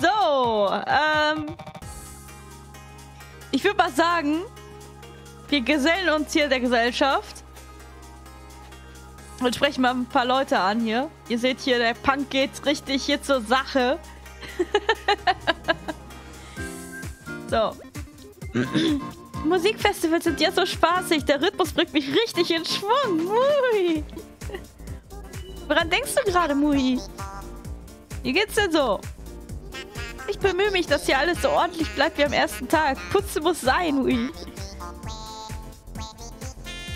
So, ich würde mal sagen, wir gesellen uns hier der Gesellschaft. Und sprechen mal ein paar Leute an hier. Ihr seht hier, der Punk geht richtig hier zur Sache. So. Musikfestivals sind ja so spaßig. Der Rhythmus bringt mich richtig in Schwung. Mui. Woran denkst du gerade, Mui? Wie geht's denn so? Ich bemühe mich, dass hier alles so ordentlich bleibt wie am ersten Tag. Putzen muss sein, Mui.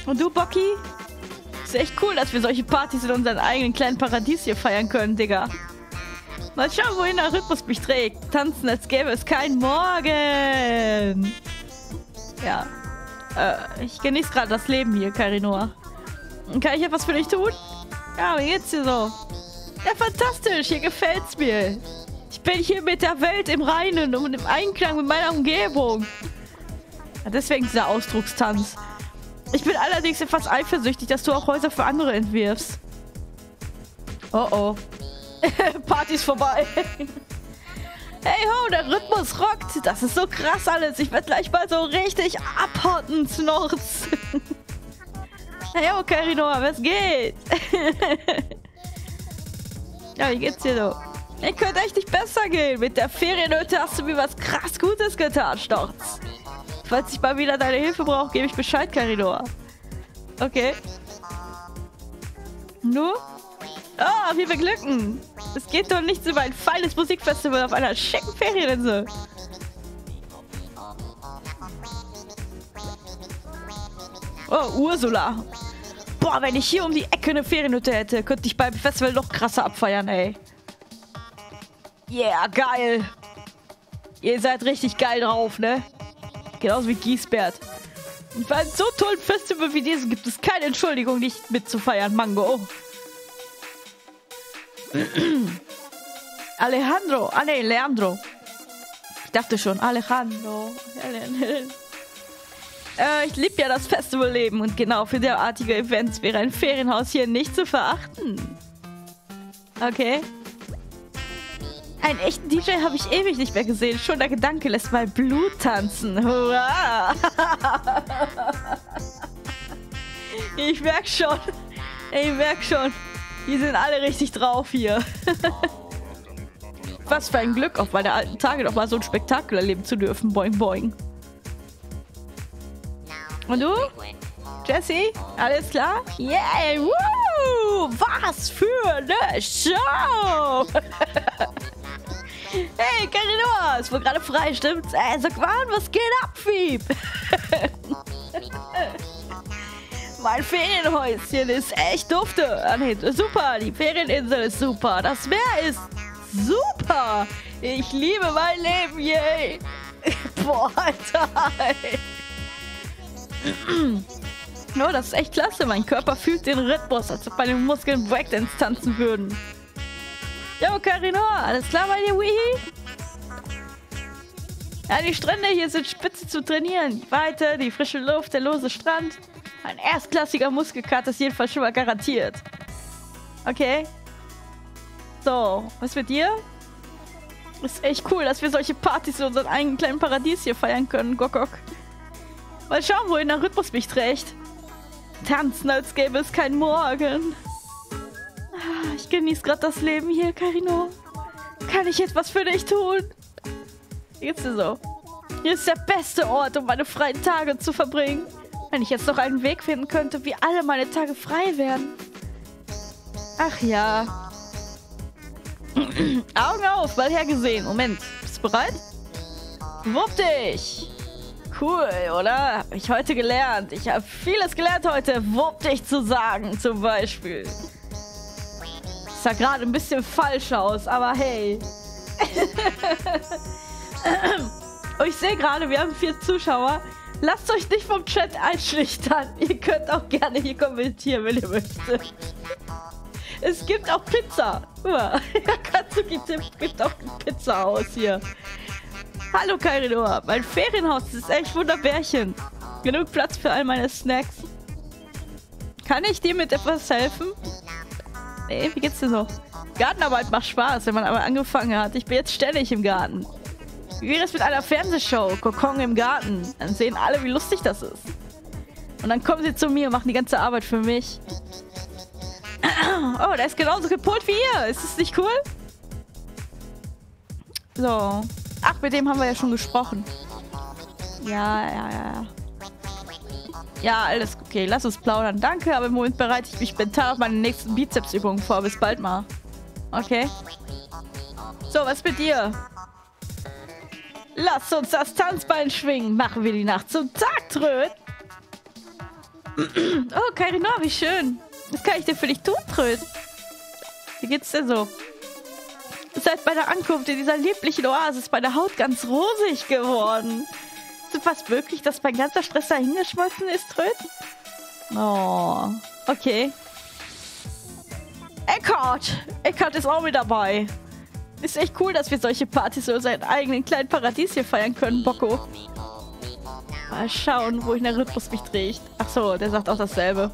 Und du, Bocky? Ist echt cool, dass wir solche Partys in unserem eigenen kleinen Paradies hier feiern können, Digga. Mal schauen, wohin der Rhythmus mich trägt. Tanzen, als gäbe es keinen Morgen. Ja. Ich genieße gerade das Leben hier, Kairinoa. Kann ich etwas für dich tun? Ja, wie geht's dir so? Ja, fantastisch. Hier gefällt's mir. Ich bin hier mit der Welt im Reinen und im Einklang mit meiner Umgebung. Ja, deswegen dieser Ausdruckstanz. Ich bin allerdings etwas eifersüchtig, dass du auch Häuser für andere entwirfst. Oh oh. Party ist vorbei. Hey ho, der Rhythmus rockt. Das ist so krass alles. Ich werde gleich mal so richtig abhotten, Snorz. Hey ho, Kairinoa, was geht? Ja, wie geht's dir so? Hey, könnte echt nicht besser gehen. Mit der Ferienhütte hast du mir was krass Gutes getan, Snorz. Falls ich mal wieder deine Hilfe brauche, gebe ich Bescheid, Kairinoa. Okay. Nur? Oh, wir beglücken. Es geht doch nichts über ein feines Musikfestival auf einer schicken Ferieninsel. Oh, Ursula. Boah, wenn ich hier um die Ecke eine Ferienhütte hätte, könnte ich beim Festival noch krasser abfeiern, ey. Yeah, geil. Ihr seid richtig geil drauf, ne? Genauso wie Giesbert. Und bei einem so tollen Festival wie diesem gibt es keine Entschuldigung, nicht mitzufeiern, Mango. Alejandro. Ah, ne, Leandro. Ich dachte schon, Alejandro. Ich liebe ja das Festivalleben und genau für derartige Events wäre ein Ferienhaus hier nicht zu verachten. Okay. Einen echten DJ habe ich ewig nicht mehr gesehen. Schon der Gedanke lässt mein Blut tanzen. Hurra! Ich merke schon. Ich merke schon. Die sind alle richtig drauf hier. Was für ein Glück, auf meine alten Tage noch mal so ein Spektakel erleben zu dürfen. Boing, boing. Und du? Jesse? Alles klar? Yeah! Woo! Was für eine Show! Hey, Kairinoa, ist wohl gerade frei, stimmt's? Sag mal, was geht ab, Fieb? Mein Ferienhäuschen ist echt dufte. Super, die Ferieninsel ist super. Das Meer ist super. Ich liebe mein Leben, yay. Boah, Alter. No, das ist echt klasse. Mein Körper fühlt den Rhythmus, als ob meine Muskeln Breakdance tanzen würden. Jo, Kairinoa, alles klar bei dir, Wihi? Ja, die Strände hier sind spitze zu trainieren. Die Weite, die frische Luft, der lose Strand. Ein erstklassiger Muskelkater ist jedenfalls schon mal garantiert. Okay. So, was mit dir? Ist echt cool, dass wir solche Partys in unserem eigenen kleinen Paradies hier feiern können, Gokok. Mal schauen, wohin der Rhythmus mich trägt. Tanzen, als gäbe es keinen Morgen. Ich genieße gerade das Leben hier, Kairinoa. Kann ich etwas für dich tun? Wie geht's dir so? Hier ist der beste Ort, um meine freien Tage zu verbringen. Wenn ich jetzt noch einen Weg finden könnte, wie alle meine Tage frei werden. Ach ja. Augen auf, mal hergesehen. Moment, bist du bereit? Wupp dich! Cool, oder? Hab ich heute gelernt. Ich habe vieles gelernt heute, wupp dich zu sagen, zum Beispiel. Das sah gerade ein bisschen falsch aus, aber hey. Und ich sehe gerade, wir haben 4 Zuschauer. Lasst euch nicht vom Chat einschüchtern. Ihr könnt auch gerne hier kommentieren, wenn ihr möchtet. Es gibt auch Pizza. Ja, Katsuki-Tipp gibt auch Pizza aus hier. Hallo Kairinoa, mein Ferienhaus ist echt wunderbärchen. Genug Platz für all meine Snacks. Kann ich dir mit etwas helfen? Ey, wie geht's dir so? Gartenarbeit macht Spaß, wenn man aber angefangen hat. Ich bin jetzt ständig im Garten. Wie wäre es mit einer Fernsehshow? Kokon im Garten. Dann sehen alle, wie lustig das ist. Und dann kommen sie zu mir und machen die ganze Arbeit für mich. Oh, der ist genauso gepolt wie ihr. Ist das nicht cool? So. Ach, mit dem haben wir ja schon gesprochen. Ja. Ja, alles okay. Lass uns plaudern. Danke, aber im Moment bereite ich mich mental auf meine nächsten Bizepsübungen vor. Bis bald mal. Okay. So, was mit dir? Lass uns das Tanzbein schwingen. Machen wir die Nacht zum Tag, Tröd. Oh, Kairinoa, wie schön. Was kann ich denn für dich tun, Tröd? Wie geht's dir so? Seit meiner Ankunft in dieser lieblichen Oase ist meine Haut ganz rosig geworden. Ist es fast möglich, dass mein ganzer Stress dahingeschmolzen ist, Tröd? Oh, okay. Eckhart ist auch mit dabei. Ist echt cool, dass wir solche Partys oder seinen eigenen kleinen Paradies hier feiern können, Bocco. Mal schauen, wohin der Rhythmus mich trägt. Achso, der sagt auch dasselbe.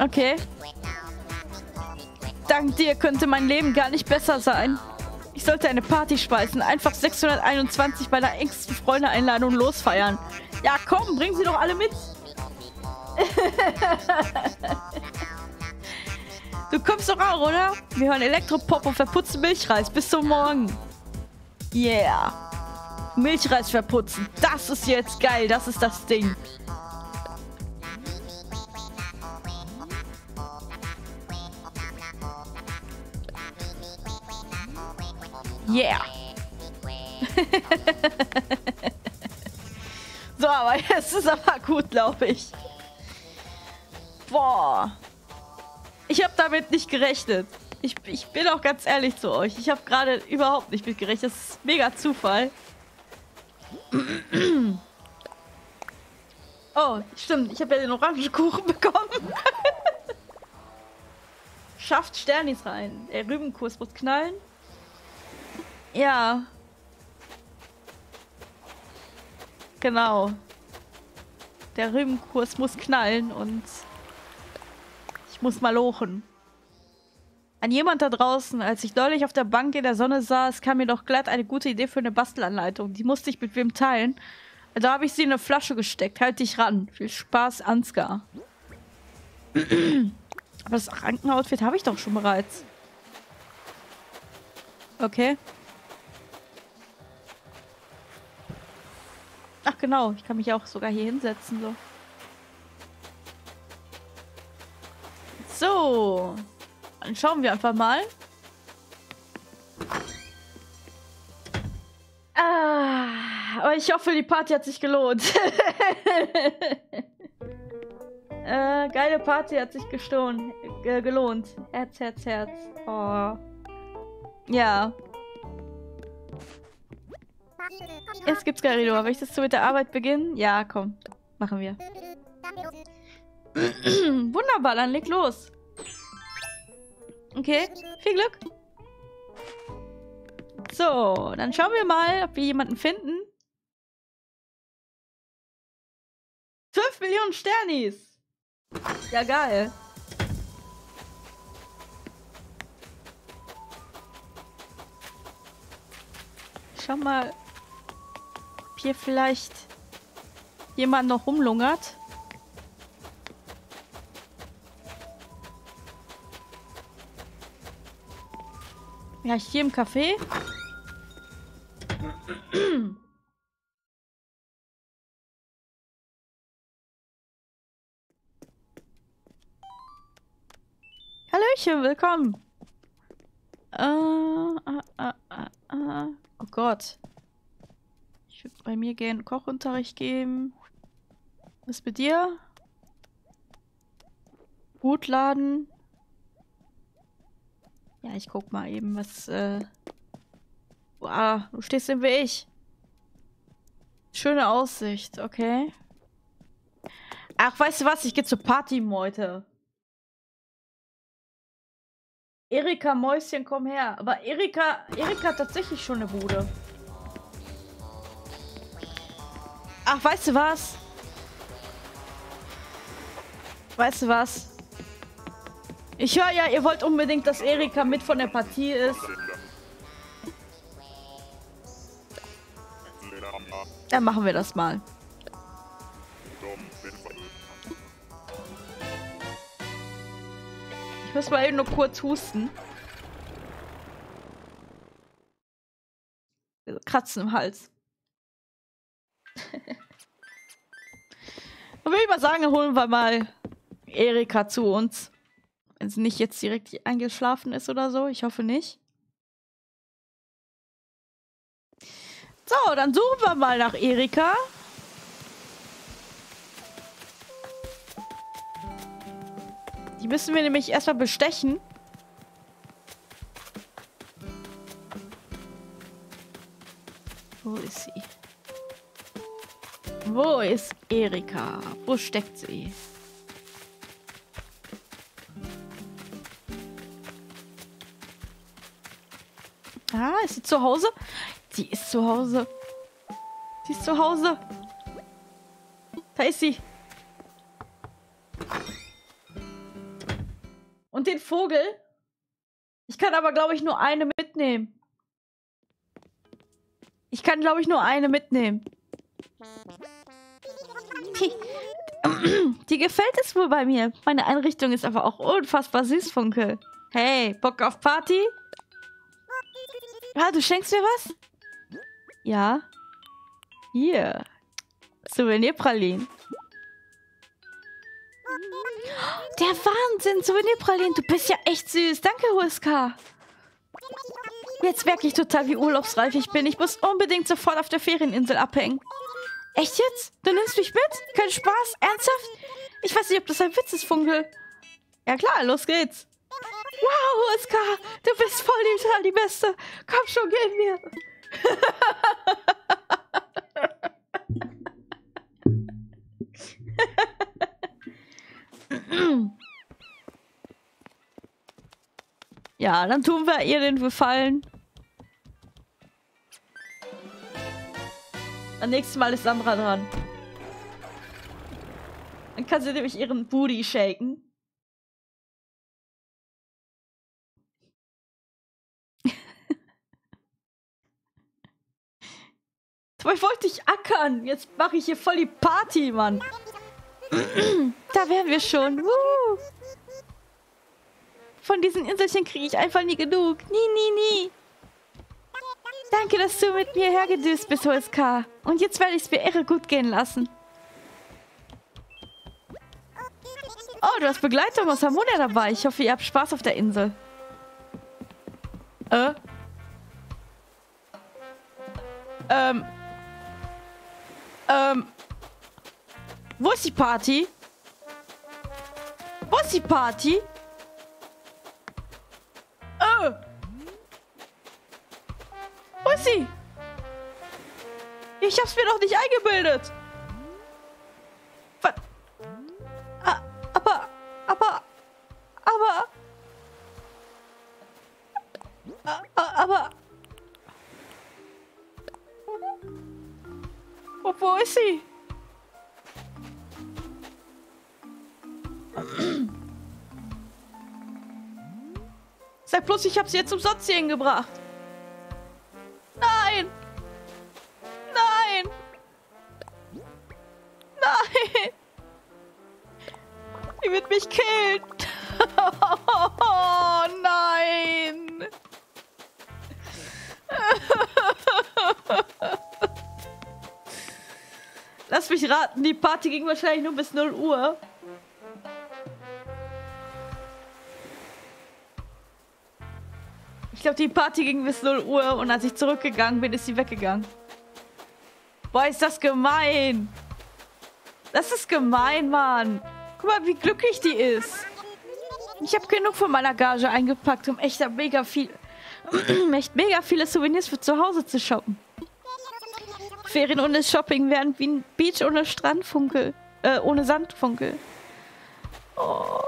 Okay. Dank dir könnte mein Leben gar nicht besser sein. Ich sollte eine Party schmeißen, einfach 621 meiner engsten Freunde-Einladung losfeiern. Ja, komm, bring sie doch alle mit. Du kommst doch auch, oder? Wir hören Elektropop und verputzen Milchreis. Bis zum Morgen. Yeah. Milchreis verputzen. Das ist jetzt geil. Das ist das Ding. Yeah. So, aber jetzt ist aber gut, glaube ich. Boah. Ich habe damit nicht gerechnet. Ich bin auch ganz ehrlich zu euch. Ich habe gerade überhaupt nicht mit gerechnet. Das ist mega Zufall. Oh, stimmt. Ich habe ja den Orangenkuchen bekommen. Schafft Sternis rein. Der Rübenkurs muss knallen. Ja. Genau. Der Rübenkurs muss knallen und... muss mal lochen. An jemand da draußen, als ich neulich auf der Bank in der Sonne saß, kam mir doch glatt eine gute Idee für eine Bastelanleitung. Die musste ich mit wem teilen. Da habe ich sie in eine Flasche gesteckt. Halt dich ran. Viel Spaß, Ansgar. Aber das Krankenoutfit habe ich doch schon bereits. Okay. Ach genau, ich kann mich auch sogar hier hinsetzen, so. So, dann schauen wir einfach mal. Aber ich hoffe, die Party hat sich gelohnt. Geile Party hat sich gelohnt. Herz. Oh. Ja. Jetzt gibt's Kairinoa. Möchtest du mit der Arbeit beginnen? Ja, komm. Machen wir. Wunderbar, dann leg los. Okay, viel Glück. So, dann schauen wir mal, ob wir jemanden finden. 5 Millionen Sternis. Ja, geil. Schau mal, ob hier vielleicht jemand noch rumlungert. Ja, hier im Café. Hallöchen, willkommen. Oh Gott. Ich würde bei mir gerne Kochunterricht geben. Was ist mit dir? Brotladen. Ja, ich guck mal eben, was, Wow, du stehst im Weg. Schöne Aussicht, okay. Ach, weißt du was? Ich gehe zur Party, Meute. Erika, Mäuschen, komm her. Aber Erika hat tatsächlich schon eine Bude. Ach, weißt du was? Ich höre ja, ihr wollt unbedingt, dass Erika mit von der Partie ist. Dann machen wir das mal. Ich muss mal eben nur kurz husten. Kratzen im Hals. Dann würde ich mal sagen, holen wir mal Erika zu uns. Wenn sie nicht jetzt direkt eingeschlafen ist oder so. Ich hoffe nicht. So, dann suchen wir mal nach Erika. Die müssen wir nämlich erstmal bestechen. Wo ist sie? Wo ist Erika? Wo steckt sie? Ah, ist sie zu Hause? Sie ist zu Hause. Sie ist zu Hause. Da ist sie. Und den Vogel? Ich kann aber, glaube ich, nur eine mitnehmen. Ich kann, glaube ich, nur eine mitnehmen. Die gefällt es wohl bei mir. Meine Einrichtung ist aber auch unfassbar süß, Funke. Hey, Bock auf Party? Ah, du schenkst mir was? Ja. Hier. Souvenirpralinen. Der Wahnsinn, Souvenirpralinen. Du bist ja echt süß. Danke, Huska. Jetzt merke ich total, wie urlaubsreif ich bin. Ich muss unbedingt sofort auf der Ferieninsel abhängen. Echt jetzt? Du nimmst mich mit? Kein Spaß? Ernsthaft? Ich weiß nicht, ob das ein Witz ist, Funkel. Ja klar, los geht's. Wow, Huska, du bist voll die Beste. Komm schon, gehen wir. Ja, dann tun wir ihr den Gefallen. Am nächsten Mal ist Sandra dran. Dann kann sie nämlich ihren Booty shaken. Dabei wollte ich ackern. Jetzt mache ich hier voll die Party, Mann. Da wären wir schon. Woo. Von diesen Inselchen kriege ich einfach nie genug. Nie, nie, nie. Danke, dass du mit mir hergedüst bist, Huska. Und jetzt werde ich es mir irre gut gehen lassen. Oh, du hast Begleitung aus Harmonia dabei. Ich hoffe, ihr habt Spaß auf der Insel. Wo ist die Party? Wo ist die Party? Wo ist sie? Ich hab's mir doch nicht eingebildet. Was? Aber. Wo ist sie? Sag bloß, ich hab sie jetzt umsonst hierhin gebracht. Nein! Nein! Nein! Die wird mich killen! Oh nein! Lass mich raten, die Party ging wahrscheinlich nur bis 0 Uhr. Ich glaube, die Party ging bis 0 Uhr und als ich zurückgegangen bin, ist sie weggegangen. Boah, ist das gemein. Das ist gemein, Mann. Guck mal, wie glücklich die ist. Ich habe genug von meiner Gage eingepackt, um echt mega viele Souvenirs für zu Hause zu shoppen. Ferien ohne Shopping wären wie ein Beach ohne Strandfunkel. Ohne Sandfunkel. Oh.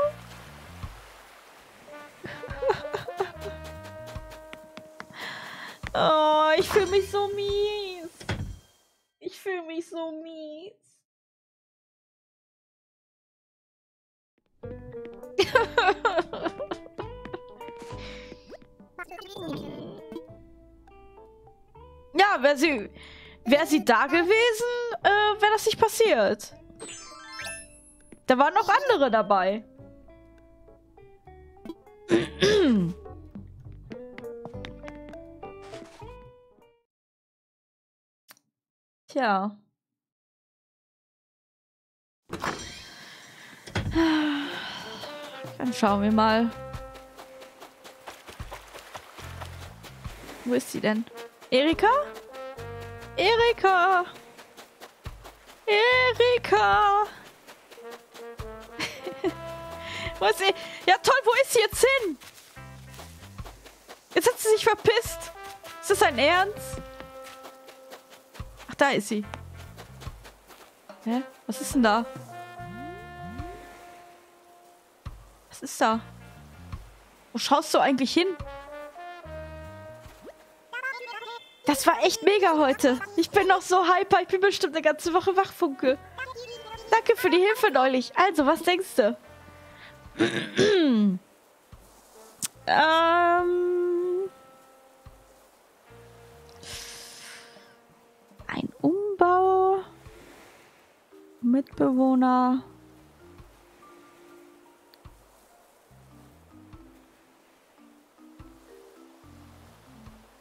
Oh, ich fühle mich so mies. Ich fühle mich so mies. Ja, wäre sie da gewesen, wäre das nicht passiert. Da waren noch andere dabei. Tja. Dann schauen wir mal. Wo ist sie denn? Erika? Erika! Erika! Wo ist sie? Ja toll, wo ist sie jetzt hin? Jetzt hat sie sich verpisst. Ist das dein Ernst? Ach, da ist sie. Hä? Was ist denn da? Was ist da? Wo schaust du eigentlich hin? Das war echt mega heute. Ich bin noch so hyper. Ich bin bestimmt eine ganze Woche Wachfunke. Danke für die Hilfe neulich. Also, was denkst du? Ein Umbau. Mitbewohner.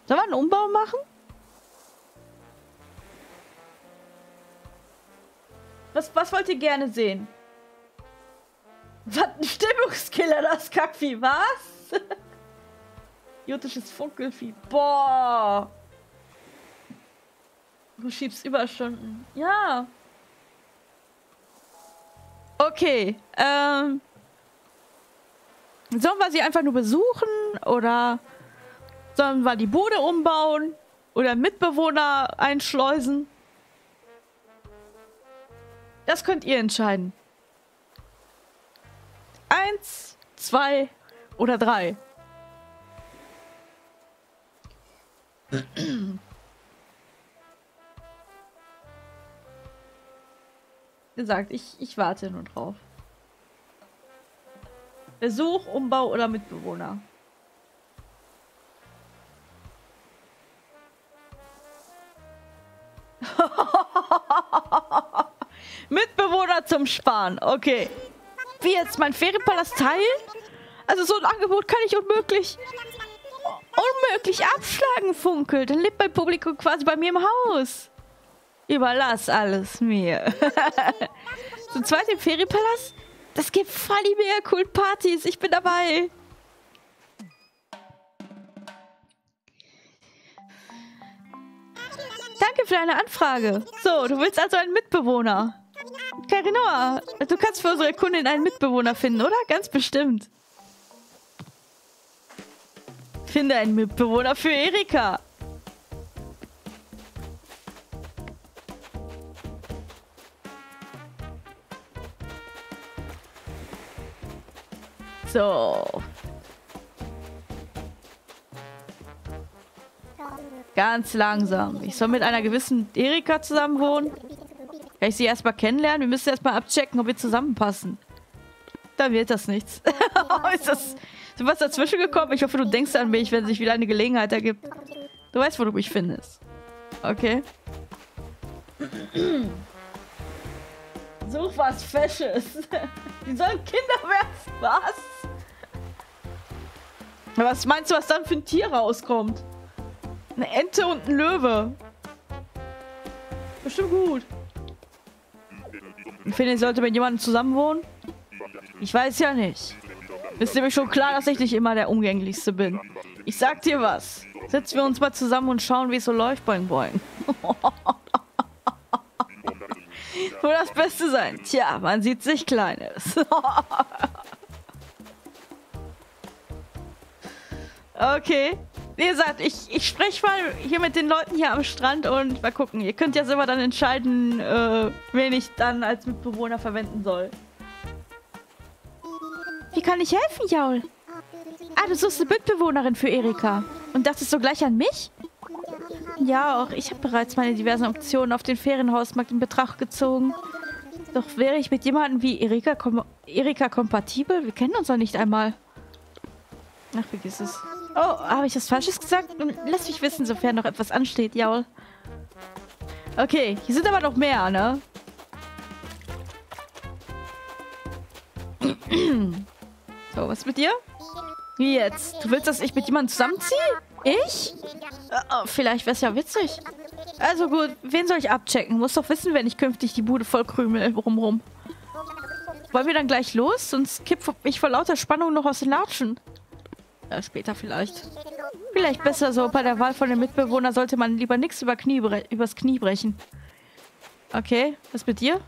Sollen wir einen Umbau machen? Was wollt ihr gerne sehen? Was ein Stimmungskiller, das Kackvieh, was? Jotisches Funkelvieh. Boah. Du schiebst Überstunden. Ja. Okay. Sollen wir sie einfach nur besuchen? Oder sollen wir die Bude umbauen? Oder Mitbewohner einschleusen? Das könnt ihr entscheiden. 1, 2 oder 3. Wie gesagt, ich warte nur drauf. Besuch, Umbau oder Mitbewohner. Mitbewohner zum Sparen. Okay. Wie jetzt? Mein Ferienpalast teilen? Also so ein Angebot kann ich unmöglich abschlagen, Funkel. Dann lebt mein Publikum quasi bei mir im Haus. Überlass alles mir. Zum zweiten Ferienpalast? Das gibt funny mega cool Partys. Ich bin dabei. Danke für deine Anfrage. So, du willst also einen Mitbewohner. Kairinoa, du kannst für unsere Kundin einen Mitbewohner finden, oder? Ganz bestimmt. Finde einen Mitbewohner für Erika. So. Ganz langsam. Ich soll mit einer gewissen Erika zusammen wohnen. Kann ich sie erstmal kennenlernen? Wir müssen erstmal abchecken, ob wir zusammenpassen. Dann wird das nichts. Ist was dazwischen gekommen? Ich hoffe, du denkst an mich, wenn sich wieder eine Gelegenheit ergibt. Du weißt, wo du mich findest. Okay. Such was Fesches. Die sollen Kinder werden. Was? Was meinst du, was dann für ein Tier rauskommt? Eine Ente und ein Löwe. Bestimmt gut. Ich finde, ich sollte mit jemandem zusammen wohnen. Ich weiß ja nicht. Ist nämlich schon klar, dass ich nicht immer der Umgänglichste bin. Ich sag dir was. Setzen wir uns mal zusammen und schauen, wie es so läuft bei den Boyen. Nur das Beste sein. Tja, man sieht sich Kleines. Okay. Wie gesagt, ich spreche mal hier mit den Leuten hier am Strand und mal gucken. Ihr könnt ja selber dann entscheiden, wen ich dann als Mitbewohner verwenden soll. Wie kann ich helfen, Jaul? Ah, du suchst eine Mitbewohnerin für Erika. Und dachtest so gleich an mich? Ja, auch ich habe bereits meine diversen Optionen auf den Ferienhausmarkt in Betracht gezogen. Doch wäre ich mit jemandem wie Erika kompatibel? Wir kennen uns doch nicht einmal. Ach, vergiss es. Oh, habe ich was Falsches gesagt? Lass mich wissen, sofern noch etwas ansteht, Jaul. Okay, hier sind aber noch mehr, ne? So, was mit dir? Jetzt. Du willst, dass ich mit jemandem zusammenziehe? Ich? Oh, vielleicht wär's ja witzig. Also gut, wen soll ich abchecken? Muss doch wissen, wenn ich künftig die Bude voll krümel rumrum. Wollen wir dann gleich los? Sonst kipp ich vor lauter Spannung noch aus den Latschen. Ja, später vielleicht. Vielleicht besser so. Bei der Wahl von den Mitbewohnern sollte man lieber nichts übers Knie brechen. Okay, was mit dir?